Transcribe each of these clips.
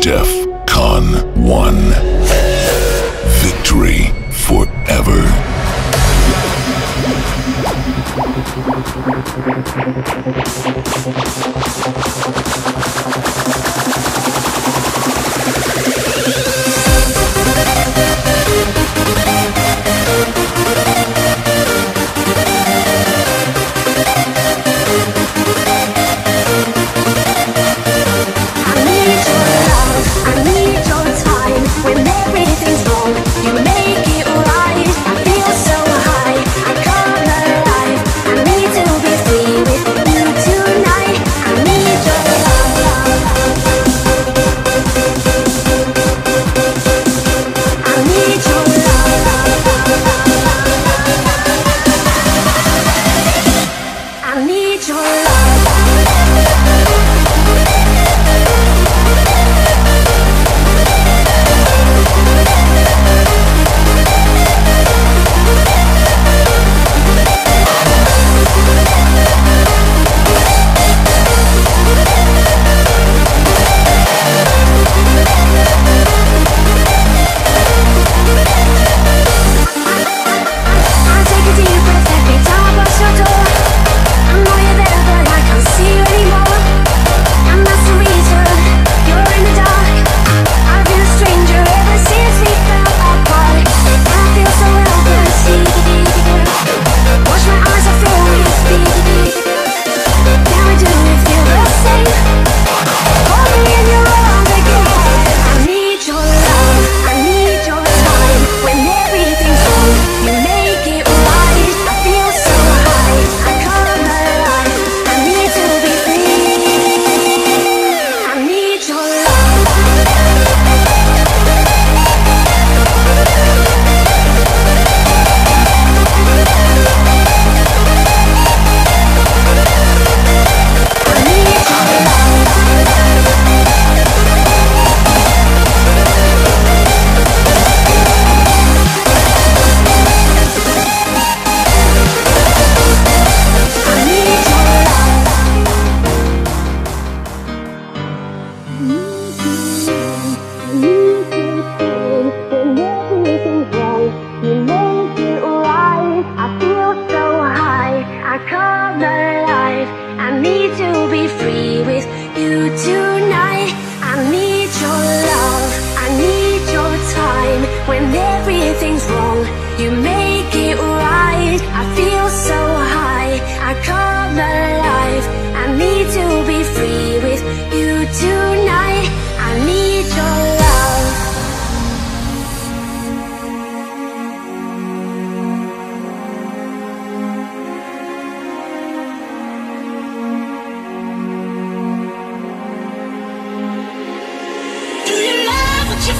Defqon.1. Victory forever.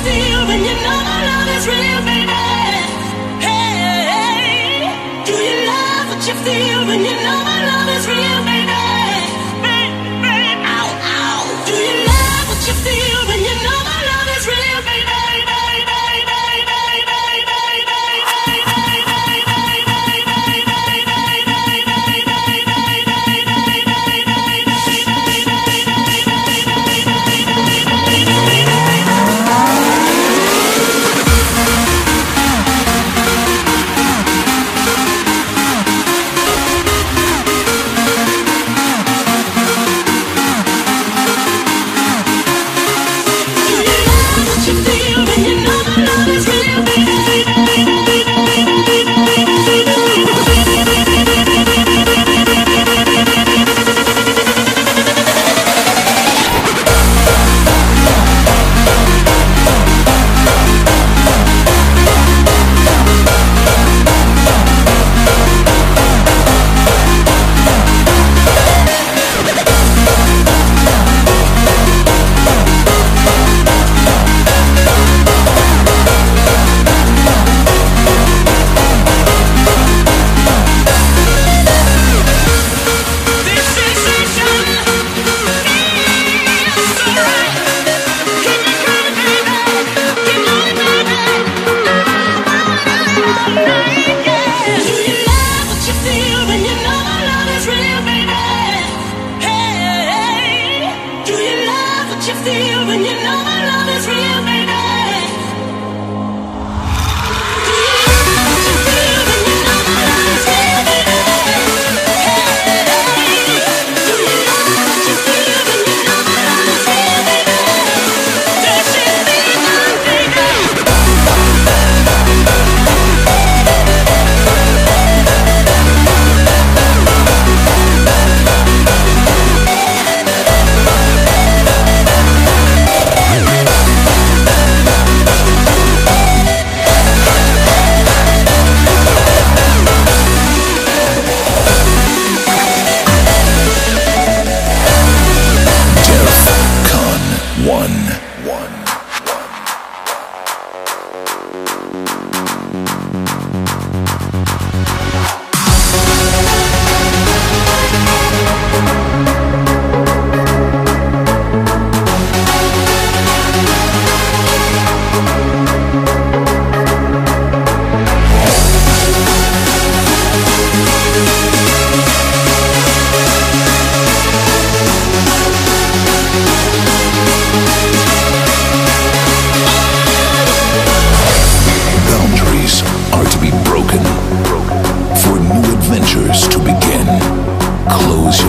Feel when you know my love.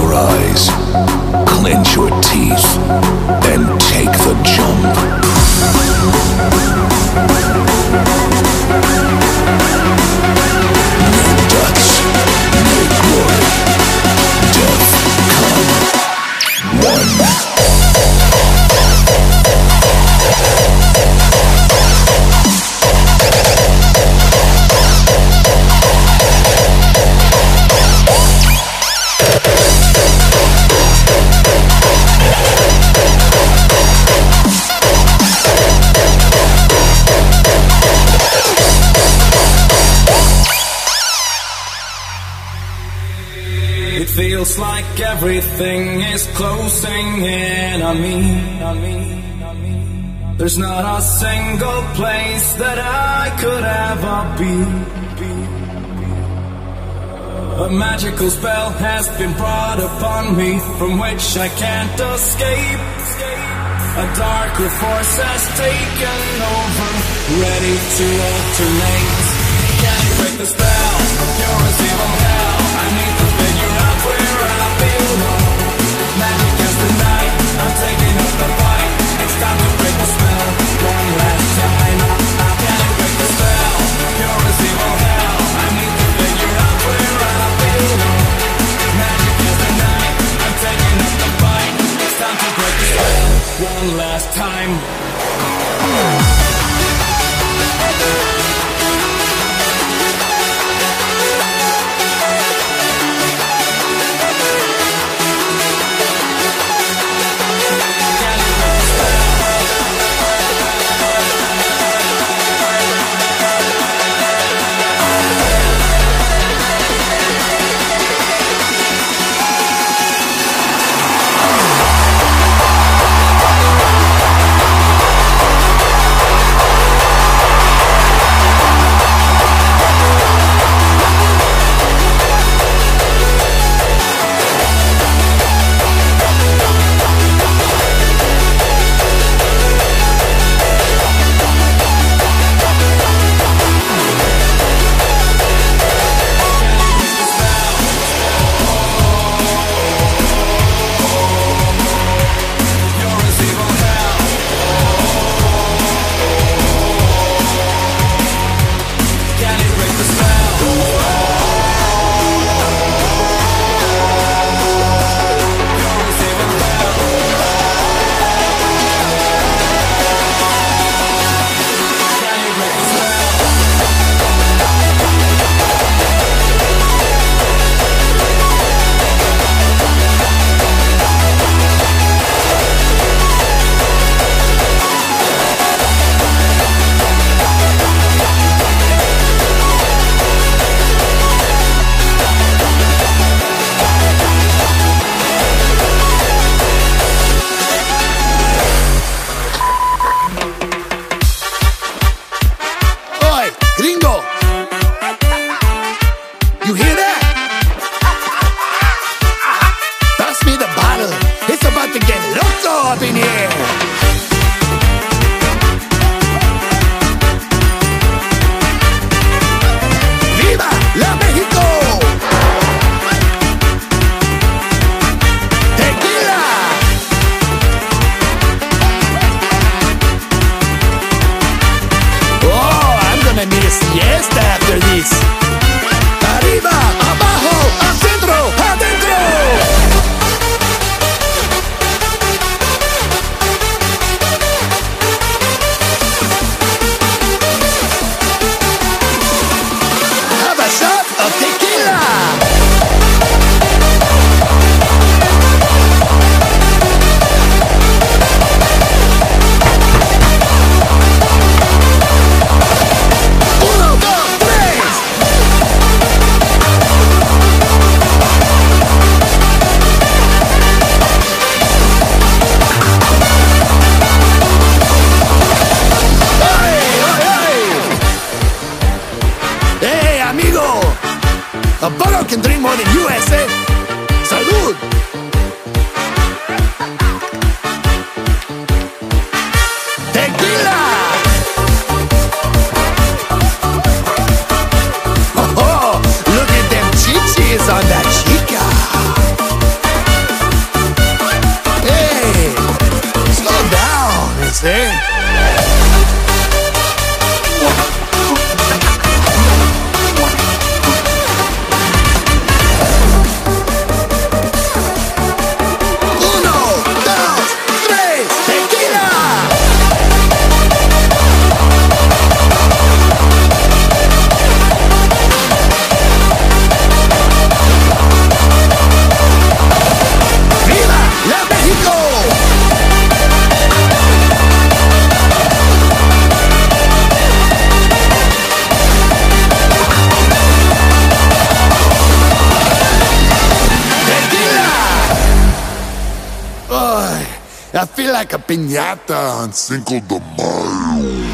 your eyes, clench your teeth, and take the jump. No guts, no glory. Defqon 1. Feels like everything is closing in on me. There's not a single place that I could ever be. A magical spell has been brought upon me, from which I can't escape. A darker force has taken over, ready to alternate. Can't break the spell, pure as evil hell. I need the magic is the night, I'm taking up the fight. It's time to break the spell, one last time. I can't break the spell, pure as evil hell. I need to figure out where I belong. Magic is the night, I'm taking up the fight. It's time to break the spell, one last time. saying? I feel like a piñata on Cinco de Mayo.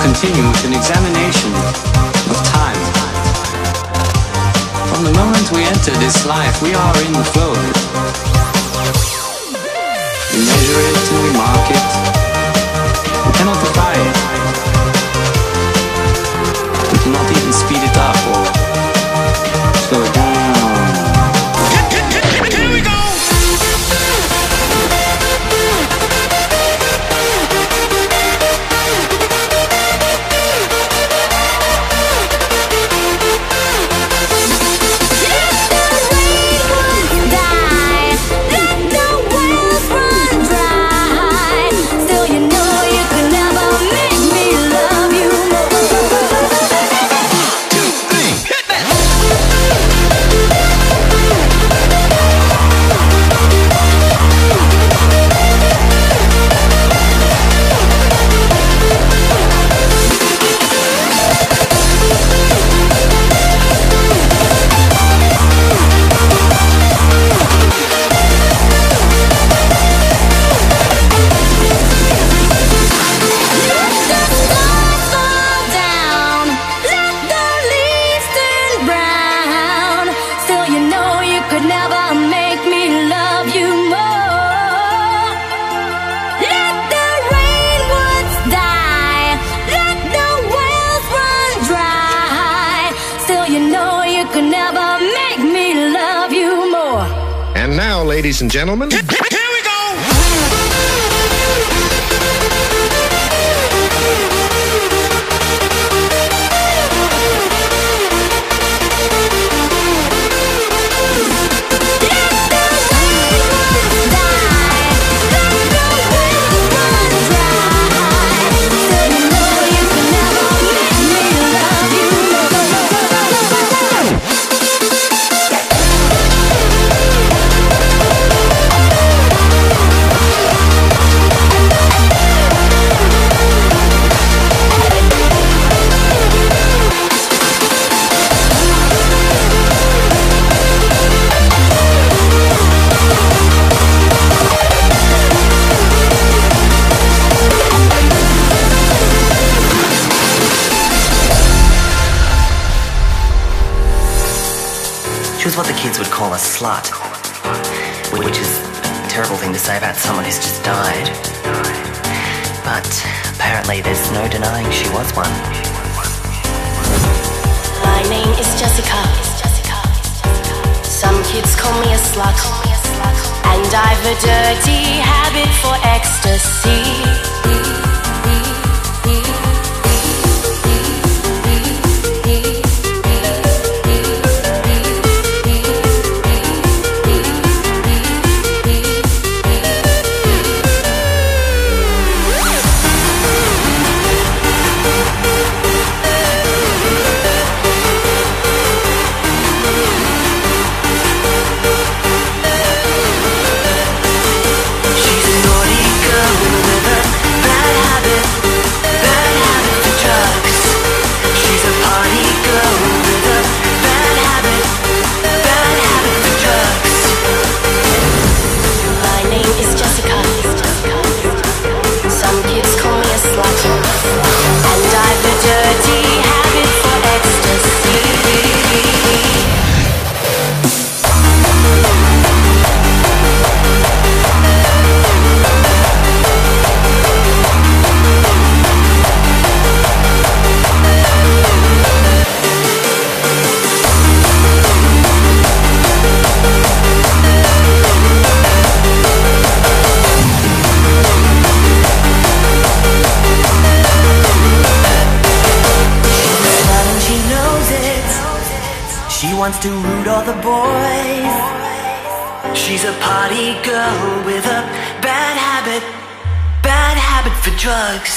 Continue with an examination of time. From the moment we enter this life, we are in the flow. We measure it and we mark it. We cannot defy it. We cannot even speed it up or slow it down. Ladies and gentlemen. She was what the kids would call a slut, which is a terrible thing to say about someone who's just died. But apparently there's no denying she was one. My name is Jessica. Some kids call me a slut, and I've a dirty habit for ecstasy. To root all the boys. She's a party girl with a bad habit for drugs.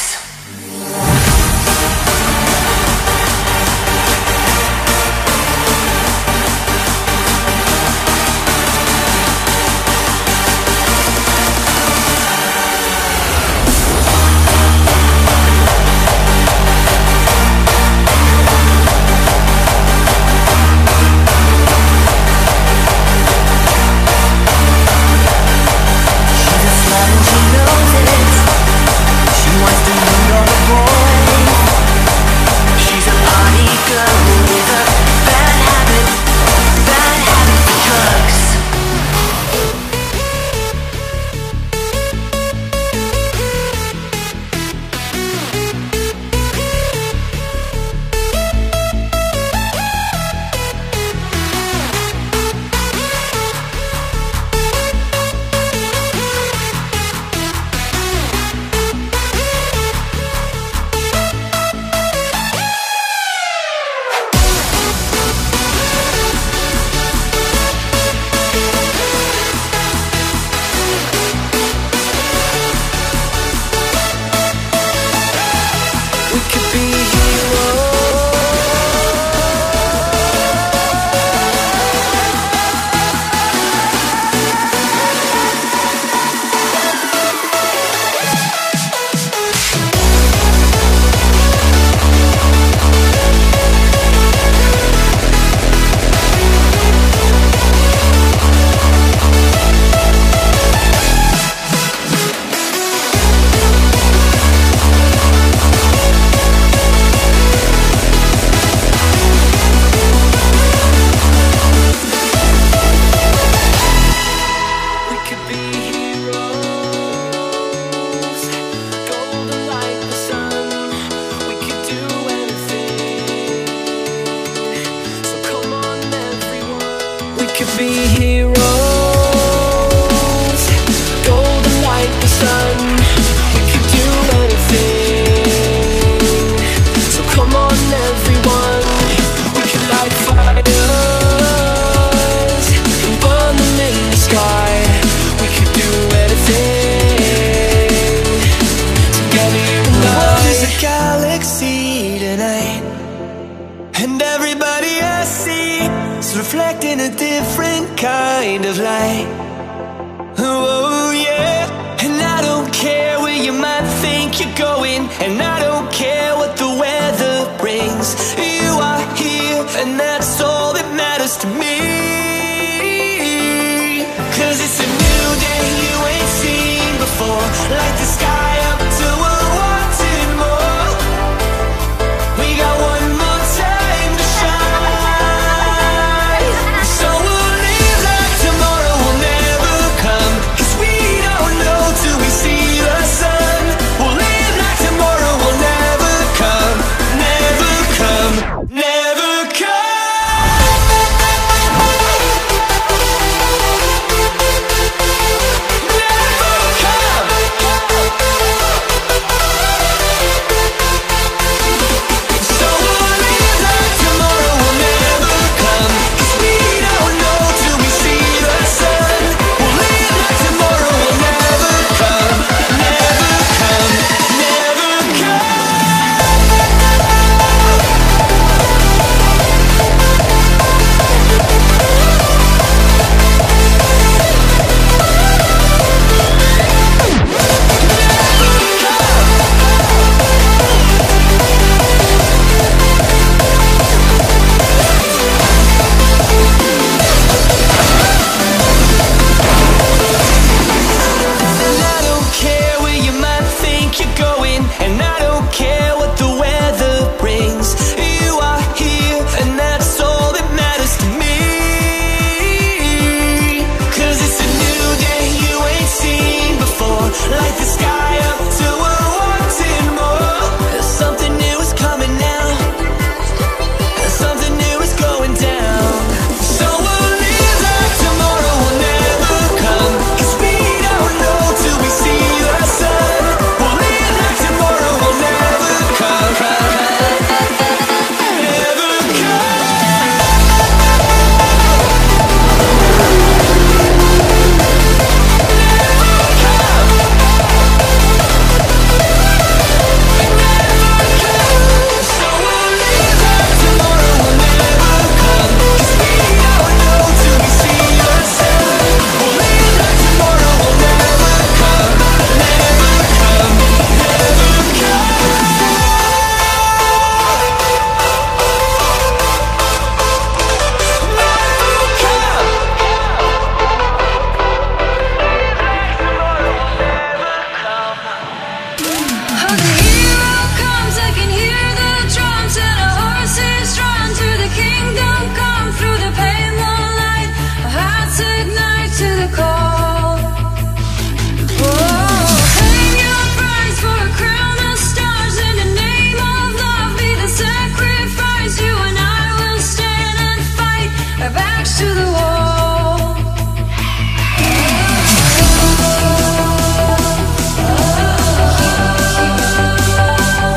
So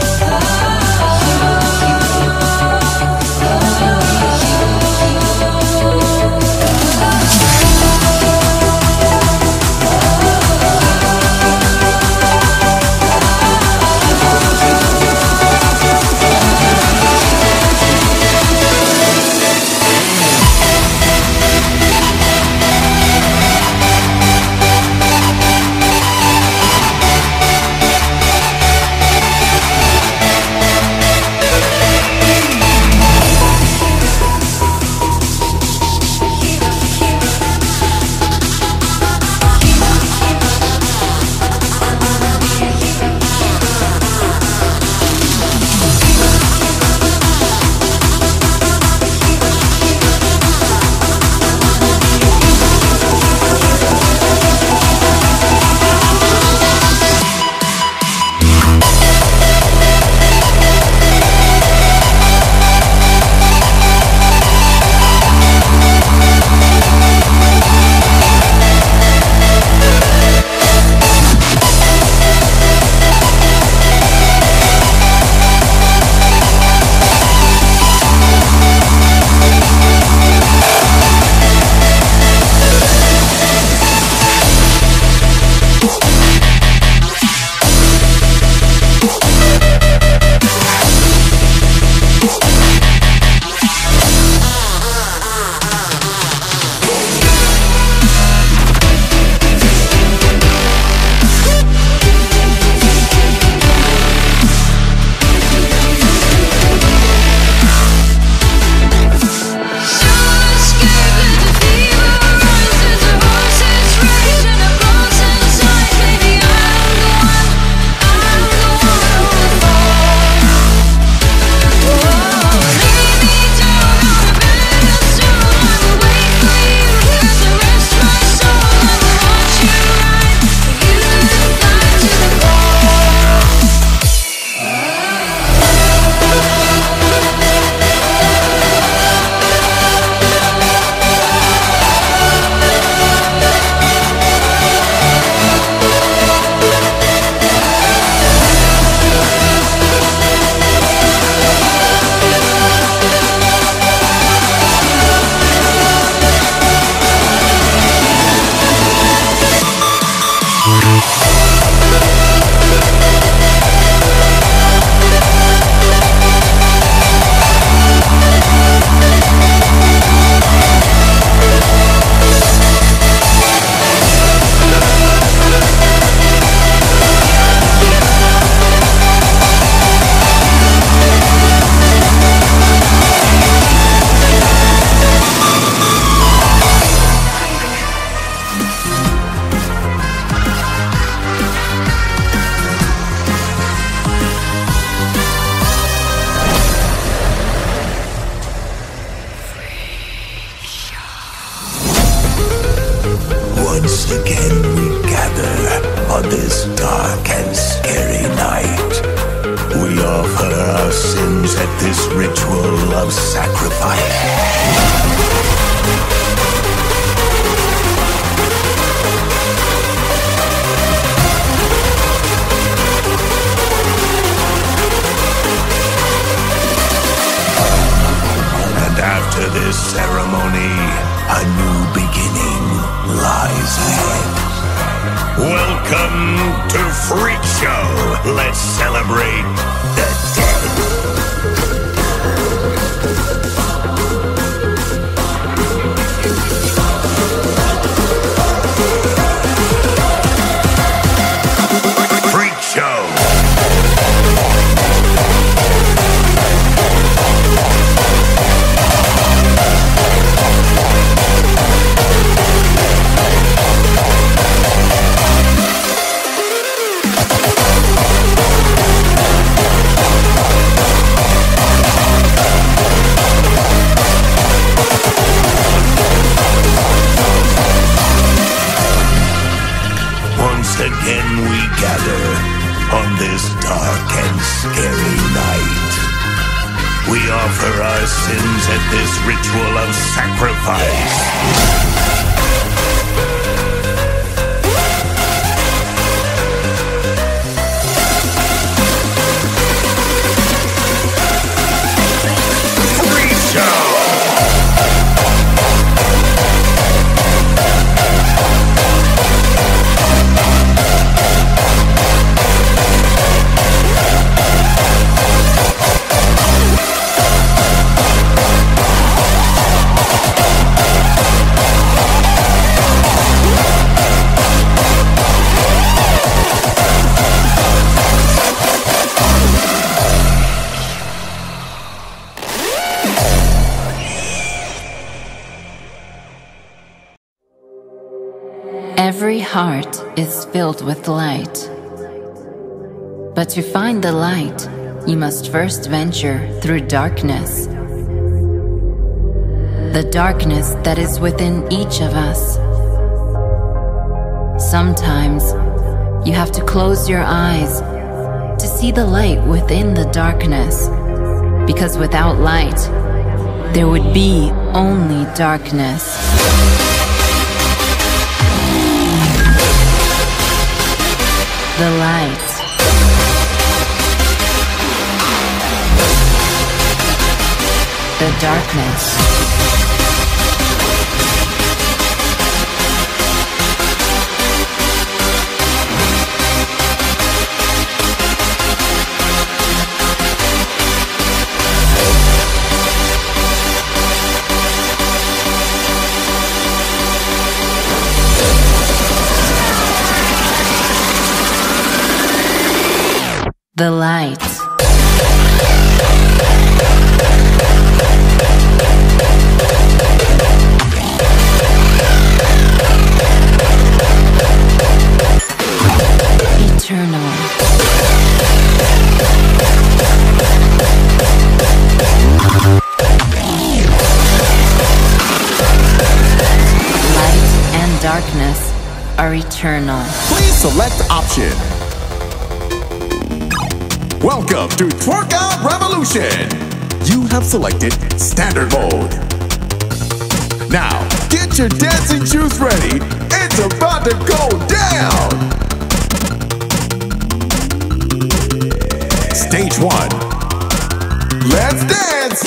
Once again we gather on this dark and scary night. We offer our sins at this ritual of sacrifice. And after this ceremony, a new beginning lies ahead. Welcome to Freak Show. Let's celebrate the dead. Freak Show. Again we gather on this dark and scary night. We offer our sins at this ritual of sacrifice. Free show! Every heart is filled with light. But to find the light, you must first venture through darkness. The darkness that is within each of us. Sometimes you have to close your eyes to see the light within the darkness, because without light, there would be only darkness. The light. The darkness. The light. Darkness are eternal. Please select option. Welcome to Twerk Out Revolution! You have selected standard mode. Now, get your dancing shoes ready. It's about to go down! Stage 1. Let's dance!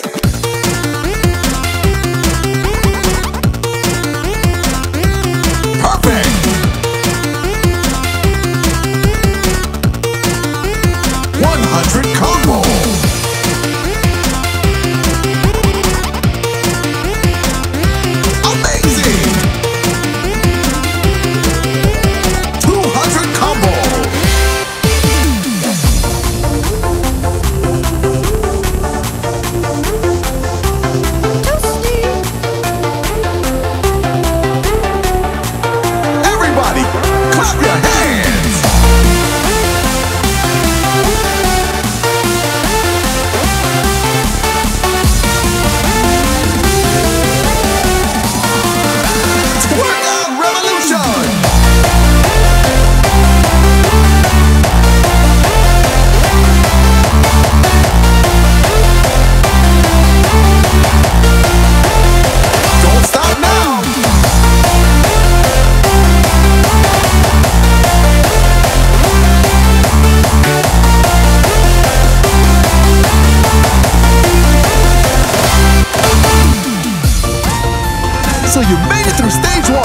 So you made it through stage 1.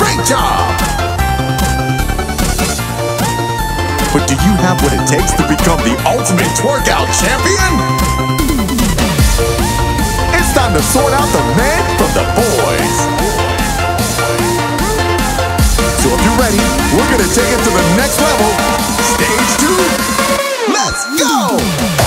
Great job! But do you have what it takes to become the ultimate twerk out champion? It's time to sort out the men from the boys. So if you're ready, we're gonna take it to the next level. Stage 2, let's go!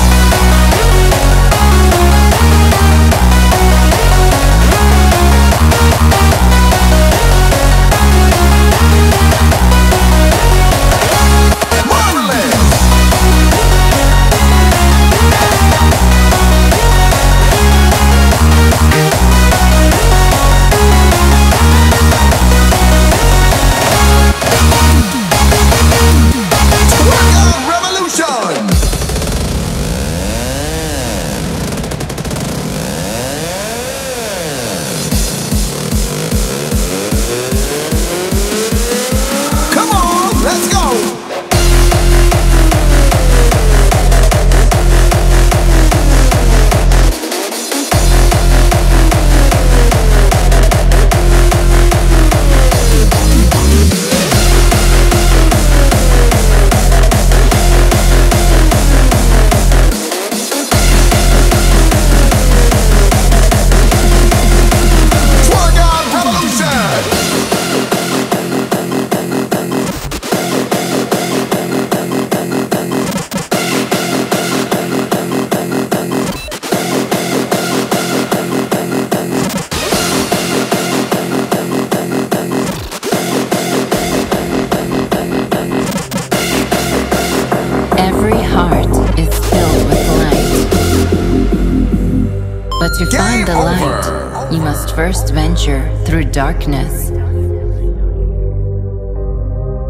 To find the light, you must first venture through darkness.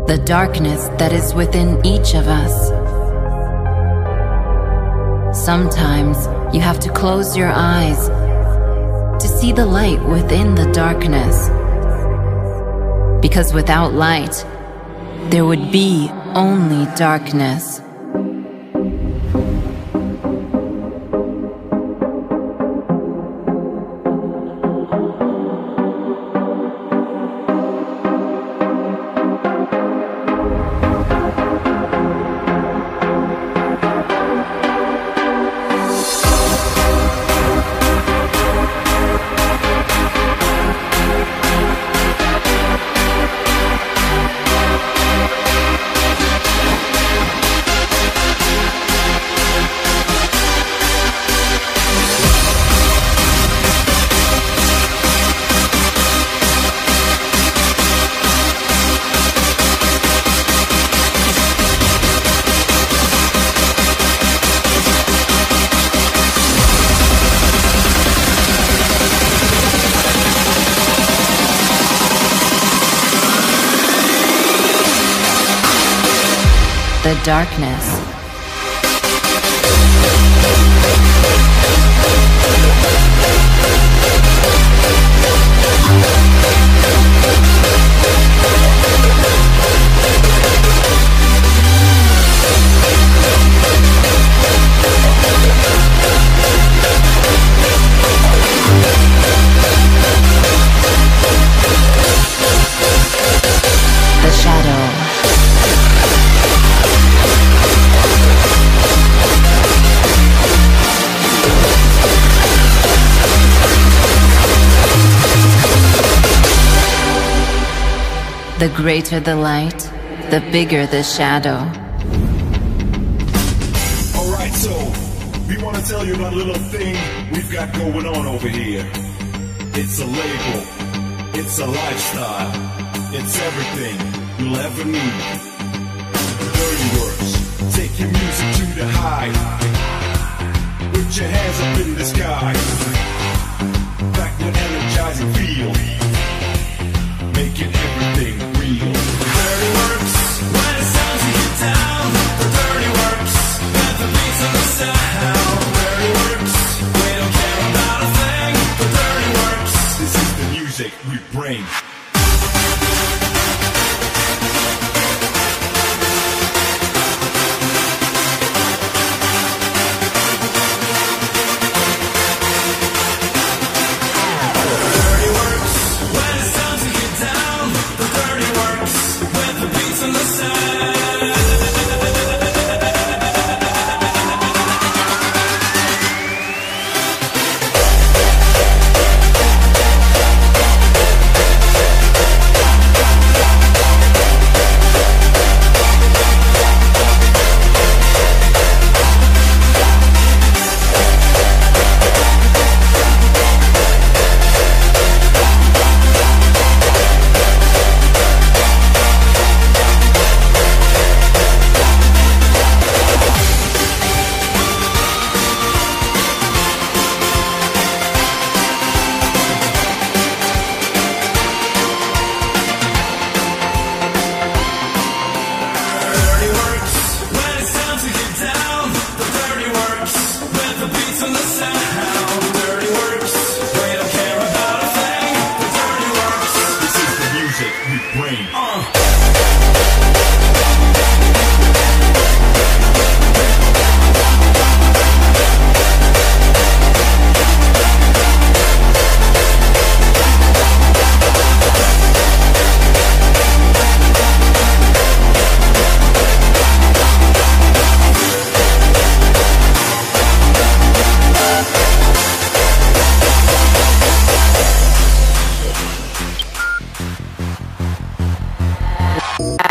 The darkness that is within each of us. Sometimes you have to close your eyes to see the light within the darkness. Because without light, there would be only darkness. The darkness. The shadow. The greater the light, the bigger the shadow. Alright, so, we want to tell you about a little thing we've got going on over here. It's a label, it's a lifestyle, it's everything you'll ever need. Dirty words, take your music to the high. Put your hands up in the sky. Back with energizing feel. Making everything real. Dirty works, when it sounds you get down. The dirty works, that the beats on the sound. Dirty works, we don't care about a thing. The dirty works, this is the music we bring.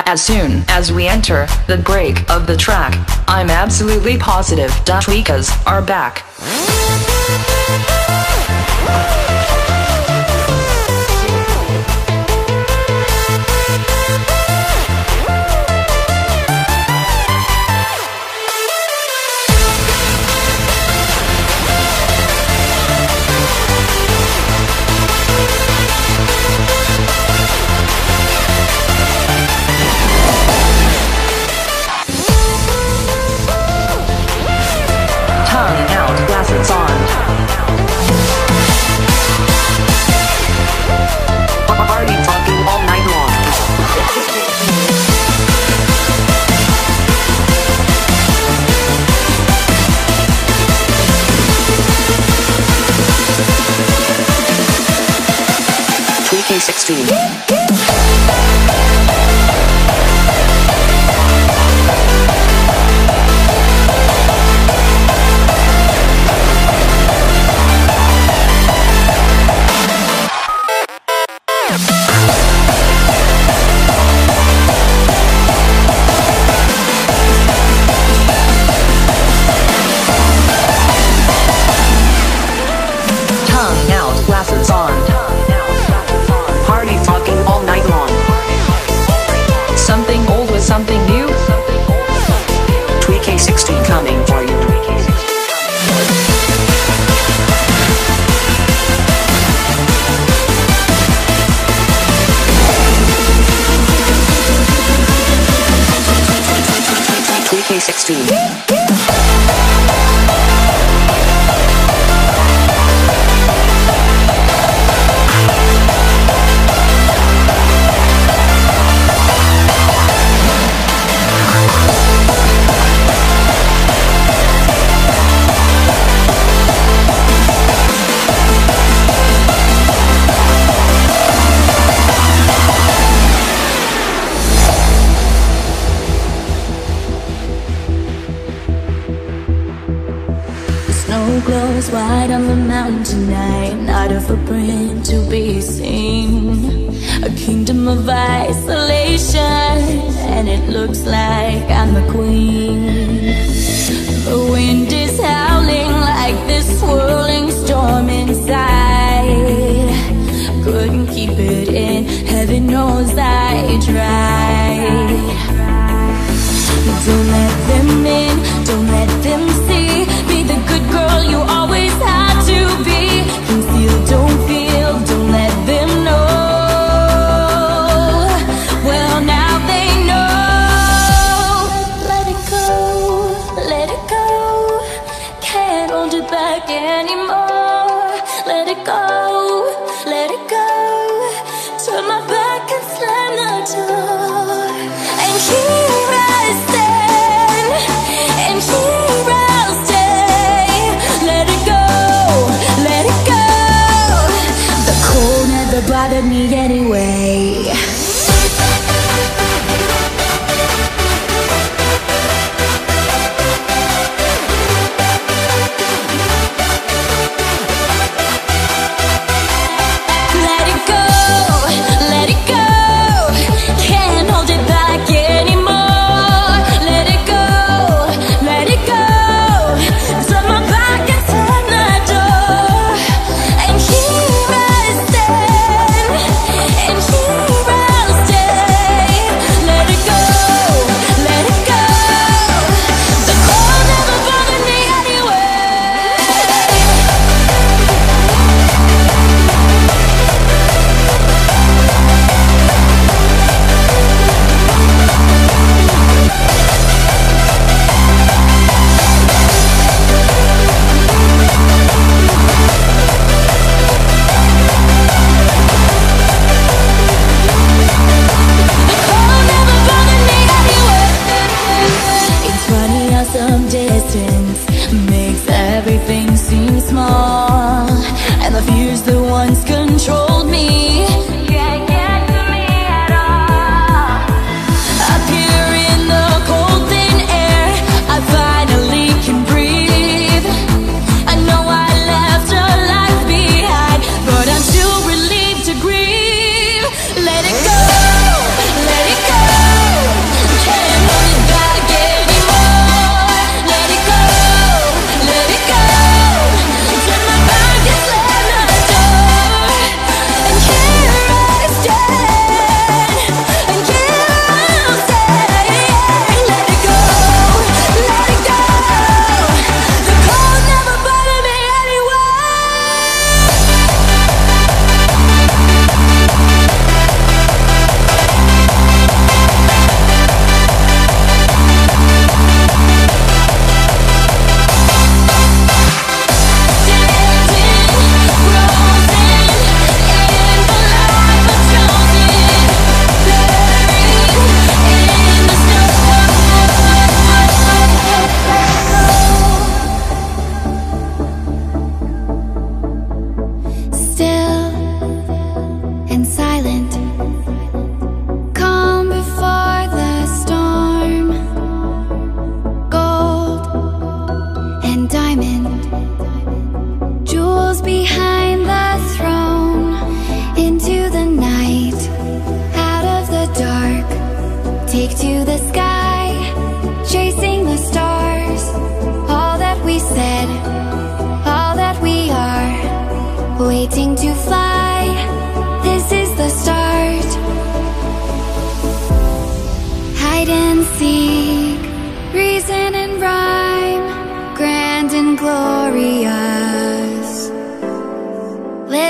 As soon as we enter the break of the track, I'm absolutely positive Da Tweekaz are back.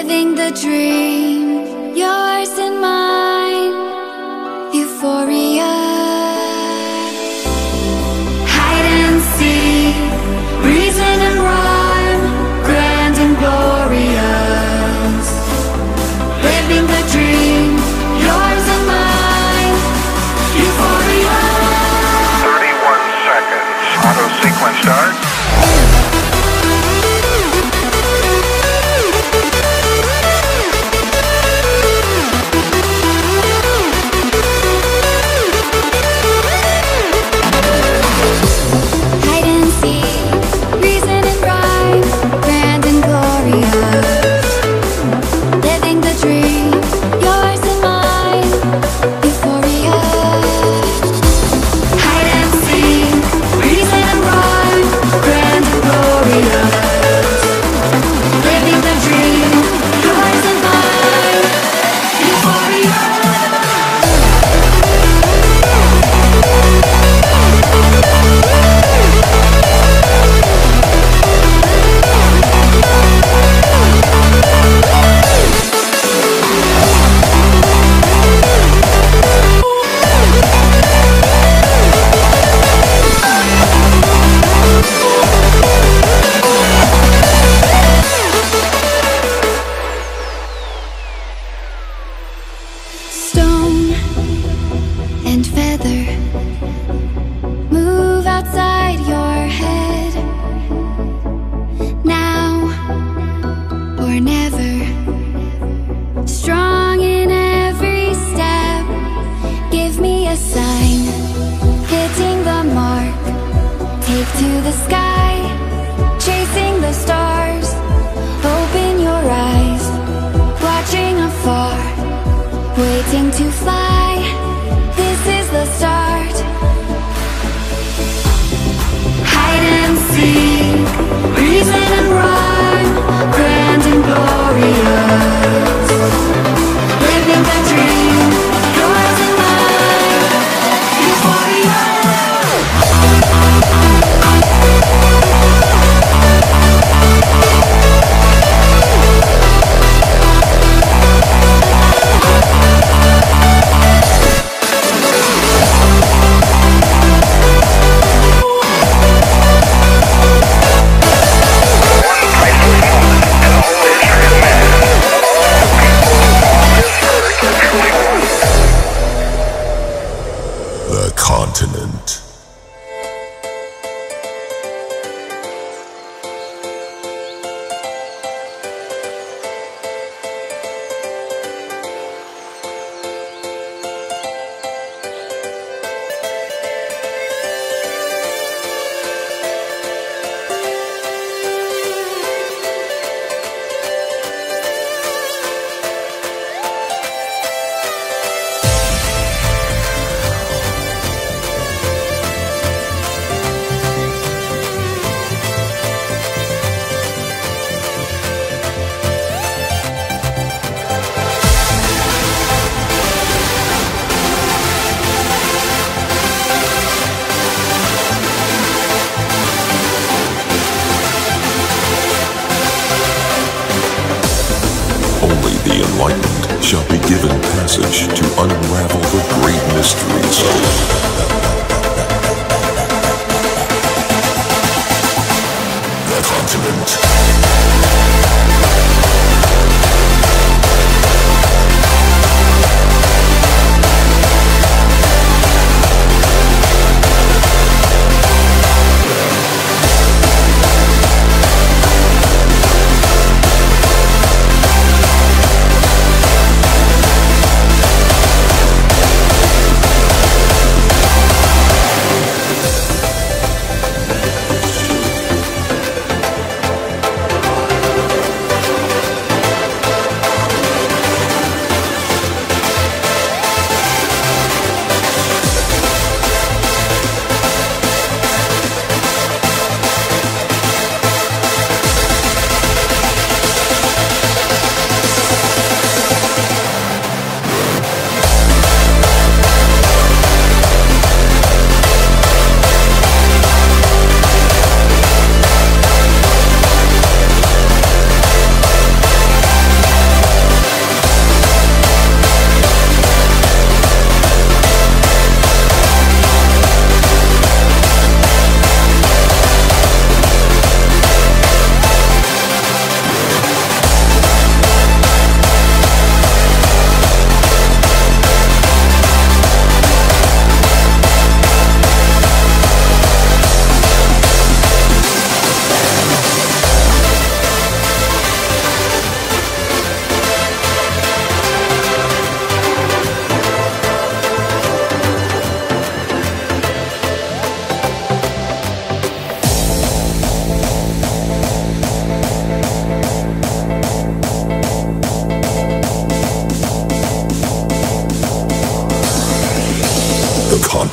living the dream, yours and mine, euphoria. Hide and seek, reason and rhyme, grand and glorious, living the dream, yours and mine, euphoria. 31 seconds, auto sequence start.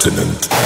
continent.